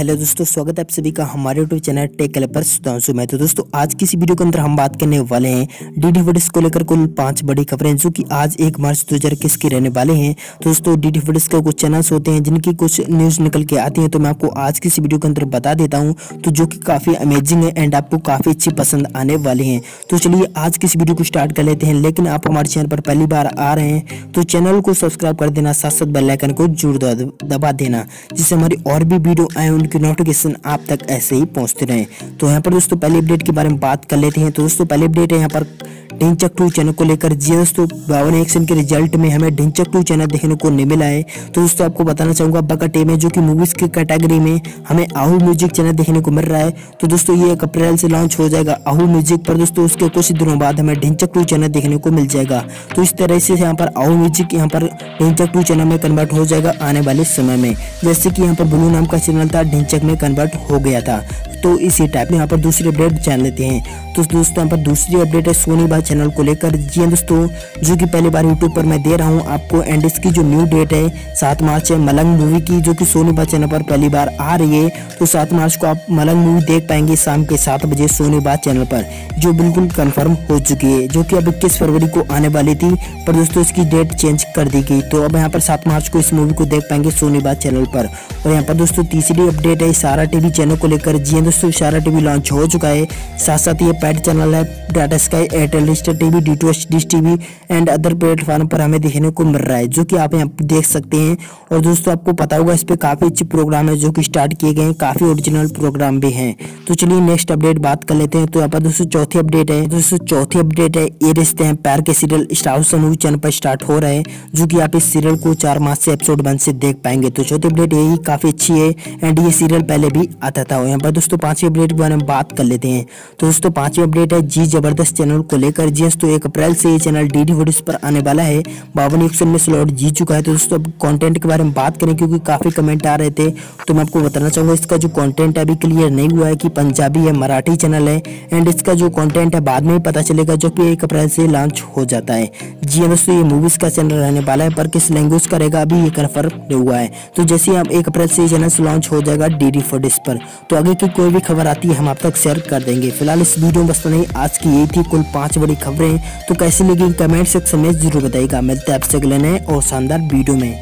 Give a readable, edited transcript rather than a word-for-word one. Hello दोस्तों, स्वागत है आप सभी का हमारे यूट्यूब चैनल टेक क्लब पर। सुधांशु मैं तो दोस्तों आज की इस वीडियो के अंदर हम बात करने वाले हैं डीडी फोर्टिस को लेकर कुल 5 बड़ी खबरें जो कि आज 1 मार्च 2021 की रहने वाले हैं। दोस्तों डीडी फोर्टिस के कुछ चैनल्स होते हैं जिनकी कुछ न्यूज़ निकल के आती है, तो मैं आपको आज की इस वीडियो के अंदर बता देता हूँ, तो जो कि काफ़ी अमेजिंग है एंड आपको काफ़ी अच्छी पसंद आने वाली हैं। तो चलिए आज की इस वीडियो को स्टार्ट कर लेते हैं। लेकिन आप हमारे चैनल पर पहली बार आ रहे हैं तो चैनल को सब्सक्राइब कर देना, साथ साथ बेल आइकन को जरूर दबा देना, जिससे हमारी और भी वीडियो आए उनकी नोटिफिकेशन आप तक ऐसे ही पहुंचते रहे। तो यहाँ पर दोस्तों पहले अपडेट के बारे में बात कर लेते हैं। तो दोस्तों पहले अपडेट है यहाँ पर डिंचक 2 चैनल को लेकर। जी दोस्तों 52 एक्शन के रिजल्ट में हमें डिंचक 2 चैनल देखने को नहीं मिला है। तो दोस्तों आपको बताना चाहूँगा बकट ए में जो कि मूवीज़ की कैटेगरी में हमें आहू म्यूजिक चैनल देखने को मिल रहा है। तो दोस्तों ये 1 अप्रैल से लॉन्च हो जाएगा आहू म्यूजिक पर। दोस्तों उसके कुछ दिनों बाद हमें डिंचक 2 चैनल देखने को मिल जाएगा। तो इस तरह से यहाँ पर आहू म्यूजिक यहाँ पर डिंचक 2 चैनल में कन्वर्ट हो जाएगा आने वाले समय में, जैसे कि यहाँ पर ब्लू नाम का चैनल था डिंचक में कन्वर्ट हो गया था। तो इसी टाइप में यहाँ पर दूसरी अपडेट जान लेते हैं। तो दोस्तों यहाँ पर दूसरी अपडेट है सोनी वाह चैनल को लेकर। जी दोस्तों जो कि पहली बार यूट्यूब पर मैं दे रहा हूँ आपको, एंड इसकी जो न्यू डेट है 7 मार्च है मलंग मूवी की, जो कि सोनी वाह चैनल पर पहली बार आ रही है। तो 7 मार्च को आप मलंग मूवी देख पाएंगे शाम के 7 बजे सोनी वाह चैनल पर, जो बिल्कुल कन्फर्म हो चुकी है, जो कि अब 21 फरवरी को आने वाली थी, पर दोस्तों इसकी डेट चेंज कर दी गई। तो अब यहाँ पर 7 मार्च को इस मूवी को देख पाएंगे सोनी वाह चैनल पर। और यहाँ पर दोस्तों तीसरी अपडेट है इशारा टीवी चैनल को लेकर। जी दोस्तों शारदा टीवी लॉन्च हो चुका है, साथ साथ ये पैड चैनल है Tata sky, Airtel, star TV, DD dish TV and other platform पर हमें देखने को मिल रहा है, जो कि आप यहाँ देख सकते हैं। और दोस्तों आपको पता होगा इस पर काफ़ी अच्छे प्रोग्राम है जो कि स्टार्ट किए गए हैं, काफ़ी ओरिजिनल प्रोग्राम भी हैं। तो चलिए नेक्स्ट अपडेट बात कर लेते हैं। तो यहाँ पर दोस्तों चौथी अपडेट है ये रिश्ते हैं प्यार के सीरियल स्टार समूह चैनल पर स्टार्ट हो रहे हैं, जो कि आप इस सीरियल को 4 मार्च से एपिसोड 1 से देख पाएंगे। तो चौथी अपडेट यही काफ़ी अच्छी है एंड ये सीरियल पहले भी आता था। यहाँ पर तो पांचवी अपडेट के बारे में बात कर लेते हैं। तो दोस्तों पांचवी अपडेट है जी जबरदस्त चैनल को लेकर। जी दोस्तों 1 अप्रैल से ये चैनल डीडी फोर्टिस पर आने वाला है, 52 एक्शन में स्लॉट जीत चुका है। तो दोस्तों अब कंटेंट के बारे में बात करें, क्योंकि काफ़ी कमेंट आ रहे थे, तो मैं आपको बताना चाहूँगा इसका जो कंटेंट अभी क्लियर नहीं हुआ है कि पंजाबी है मराठी चैनल है, एंड इसका जो कॉन्टेंट है बाद में ही पता चलेगा, जो कि 1 अप्रैल से लॉन्च हो जाता है। जी दोस्तों ये मूवीज़ का चैनल रहने वाला है, पर किस लैंग्वेज का रहेगा अभी ये कन्फर्म नहीं हुआ है। तो जैसे आप 1 अप्रैल से चैनल लॉन्च हो जाएगा डीडी फोर्टिस पर, तो आगे की कोई भी खबर आती है हम आप तक शेयर कर देंगे। फिलहाल इस वीडियो में बस नहीं, आज की यही थी कुल 5 बड़ी खबरें। तो कैसी लगी कमेंट सेक्शन में जरूर बताइएगा। मिलते हैं आपसे अगले नए और शानदार वीडियो में।